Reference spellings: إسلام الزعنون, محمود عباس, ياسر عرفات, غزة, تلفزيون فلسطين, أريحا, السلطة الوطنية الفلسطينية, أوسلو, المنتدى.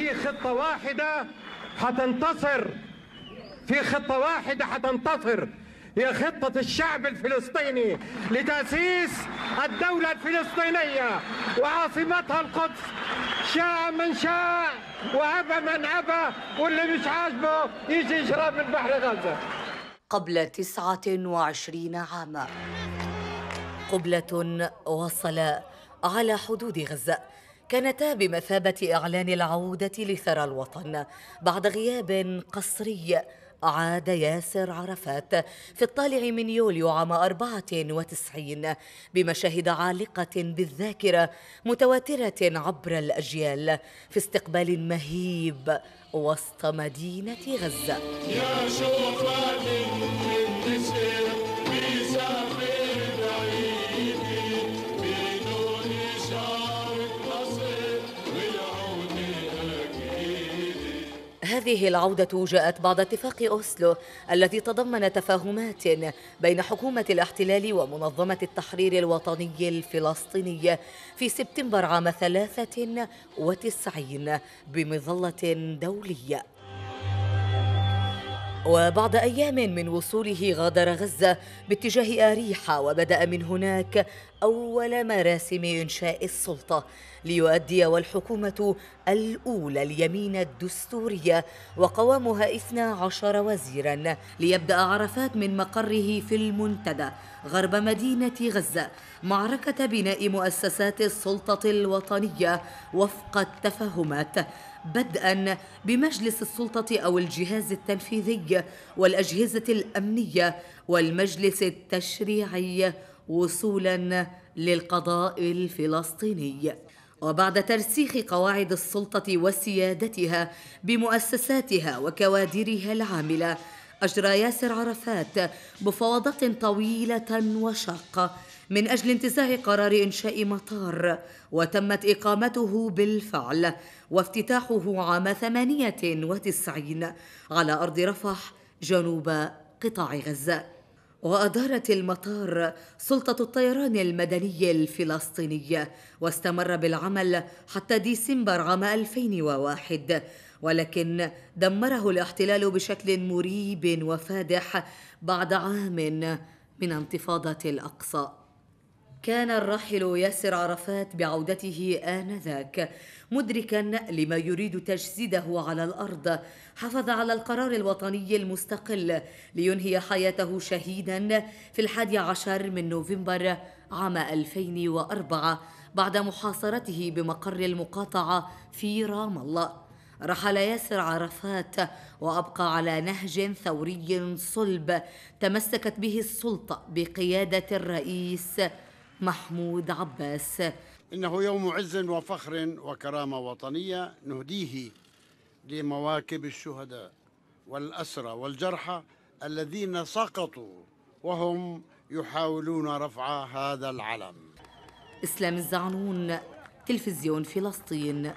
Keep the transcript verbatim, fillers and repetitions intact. في خطة واحدة هتنتصر، في خطة واحدة هتنتصر، هي خطة الشعب الفلسطيني لتأسيس الدولة الفلسطينية وعاصمتها القدس. شاء من شاء وأبى من أبى، واللي مش عاجبه يجي يشرب من بحر غزة. قبل تسعة وعشرين عاما قبلة وصل على حدود غزة كانتا بمثابة إعلان العودة لثرى الوطن بعد غياب قسري. عاد ياسر عرفات في الطالع من يوليو عام أربعة وتسعين بمشاهد عالقة بالذاكرة متواترة عبر الأجيال في استقبال مهيب وسط مدينة غزة. يا شرفات من نسر بساقين عيدي بدون شعر قصير والعود أكيد. هذه العودة جاءت بعد اتفاق أوسلو الذي تضمن تفاهمات بين حكومة الاحتلال ومنظمة التحرير الوطني الفلسطيني في سبتمبر عام ثلاثة وتسعين بمظلة دولية. وبعد أيام من وصوله غادر غزة باتجاه أريحا وبدأ من هناك أول مراسم إنشاء السلطة ليؤدي والحكومة الأولى اليمين الدستورية وقوامها اثنا عشر وزيراً. ليبدأ عرفات من مقره في المنتدى غرب مدينة غزة معركة بناء مؤسسات السلطة الوطنية وفق التفاهمات، بدءاً بمجلس السلطة أو الجهاز التنفيذي والأجهزة الأمنية والمجلس التشريعي وصولاً للقضاء الفلسطيني. وبعد ترسيخ قواعد السلطة وسيادتها بمؤسساتها وكوادرها العاملة، أجرى ياسر عرفات مفاوضات طويلة وشاقة من أجل انتزاع قرار إنشاء مطار، وتمت إقامته بالفعل وافتتاحه عام ثمانية وتسعين على أرض رفح جنوب قطاع غزة. وأدارت المطار سلطة الطيران المدني الفلسطيني واستمر بالعمل حتى ديسمبر عام ألفين وواحد، ولكن دمره الاحتلال بشكل مريب وفادح بعد عام من انتفاضة الأقصى. كان الراحل ياسر عرفات بعودته آنذاك مدركاً لما يريد تجسيده على الأرض، حافظ على القرار الوطني المستقل لينهي حياته شهيداً في الحادي عشر من نوفمبر عام ألفين وأربعة بعد محاصرته بمقر المقاطعة في رام الله. رحل ياسر عرفات وأبقى على نهج ثوري صلب تمسكت به السلطة بقيادة الرئيس محمود عباس. إنه يوم عز وفخر وكرامة وطنية نهديه لمواكب الشهداء والأسرى والجرحى الذين سقطوا وهم يحاولون رفع هذا العلم. إسلام الزعنون، تلفزيون فلسطين.